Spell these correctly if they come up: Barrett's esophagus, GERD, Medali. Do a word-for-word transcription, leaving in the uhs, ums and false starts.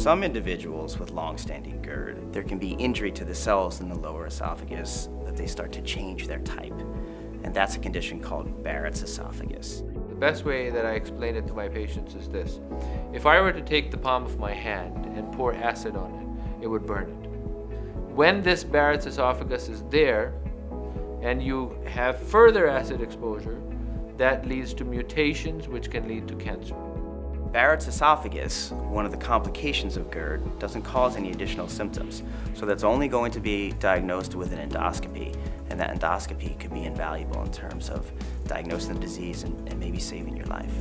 some individuals with long-standing GERD, there can be injury to the cells in the lower esophagus that they start to change their type. And that's a condition called Barrett's esophagus. The best way that I explain it to my patients is this. If I were to take the palm of my hand and pour acid on it, it would burn it. When this Barrett's esophagus is there, and you have further acid exposure, that leads to mutations which can lead to cancer. Barrett's esophagus, one of the complications of GERD, doesn't cause any additional symptoms. So that's only going to be diagnosed with an endoscopy, and that endoscopy could be invaluable in terms of diagnosing the disease and, and maybe saving your life.